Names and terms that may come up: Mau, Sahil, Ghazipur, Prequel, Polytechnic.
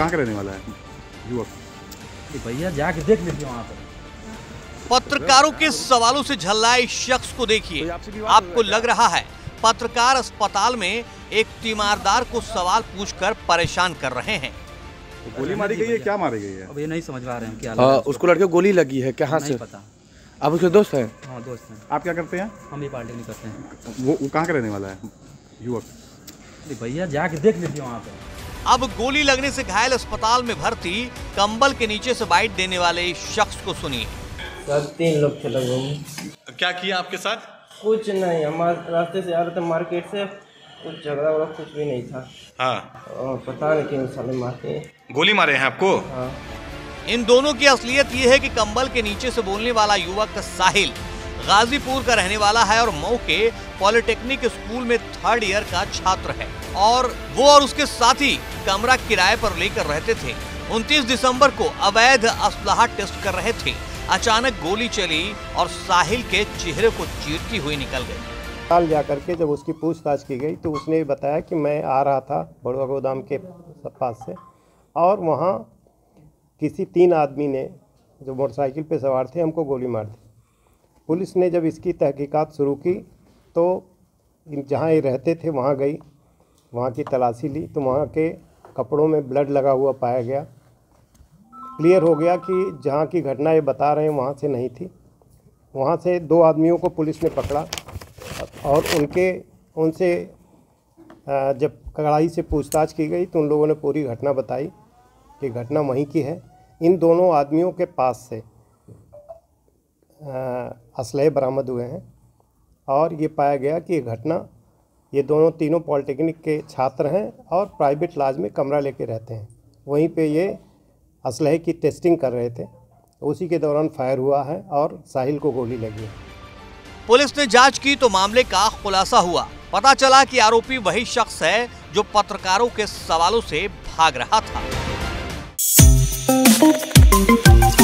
कहाँ का रहने वाला है युवक? भैया जाके देख लेते हैं वहाँ पर। पत्रकारों के सवालों से झल्ला इस शख्स को देखिए। आपको लग रहा है पत्रकार अस्पताल में एक तीमारदार को सवाल पूछकर परेशान कर रहे हैं। तो गोली मारी गई है, क्या मारी गई है? अब ये नहीं समझ पा रहे हैं क्या लगा उसको, लड़के को गोली लगी है कहाँ से पता। आप उसके दोस्त हैं? हाँ दोस्त हैं। आप क्या करते हैं? हम ये पार्टी नहीं करते हैं। वो कहाँ का रहने वाला है युवक? भैया जाके देख लेते हैं वहाँ पे। अब गोली लगने से घायल अस्पताल में भर्ती कंबल के नीचे से बाइट देने वाले इस शख्स को सुनिए। सर 3 लोग थे लगभग। क्या किया आपके साथ? कुछ नहीं, हमारे रास्ते से आ रहे थे मार्केट से, कुछ झगड़ा वगड़ा कुछ भी नहीं था। हाँ पता नहीं क्यों साले मार के गोली मारे हैं आपको? हाँ। इन दोनों की असलियत ये है कि कंबल के नीचे से बोलने वाला युवक साहिल गाजीपुर का रहने वाला है और मऊ के पॉलिटेक्निक स्कूल में 3rd ईयर का छात्र है और वो और उसके साथी कमरा किराए पर लेकर रहते थे। 29 दिसंबर को अवैध असलहा टेस्ट कर रहे थे, अचानक गोली चली और साहिल के चेहरे को चीरती हुई निकल गई। काल जा करके जब उसकी पूछताछ की गई तो उसने बताया कि मैं आ रहा था बड़ुआ गोदाम के पास से और वहाँ किसी 3 आदमी ने जो मोटरसाइकिल पे सवार थे हमको गोली मार दी। पुलिस ने जब इसकी तहकीकात शुरू की तो जहाँ ये रहते थे वहाँ गई, वहाँ की तलाशी ली तो वहाँ के कपड़ों में ब्लड लगा हुआ पाया गया। क्लियर हो गया कि जहाँ की घटना ये बता रहे हैं वहाँ से नहीं थी। वहाँ से 2 आदमियों को पुलिस ने पकड़ा और उनसे जब कड़ाई से पूछताछ की गई तो उन लोगों ने पूरी घटना बताई कि घटना वहीं की है। इन दोनों आदमियों के पास से असलहे बरामद हुए हैं और ये पाया गया कि ये घटना ये दोनों तीनों पॉलिटेक्निक के छात्र हैं और प्राइवेट लॉज में कमरा लेके रहते हैं। वहीं पे ये असलहे की टेस्टिंग कर रहे थे, उसी के दौरान फायर हुआ है और साहिल को गोली लगी है। पुलिस ने जांच की तो मामले का खुलासा हुआ। पता चला कि आरोपी वही शख्स है जो पत्रकारों के सवालों से भाग रहा था।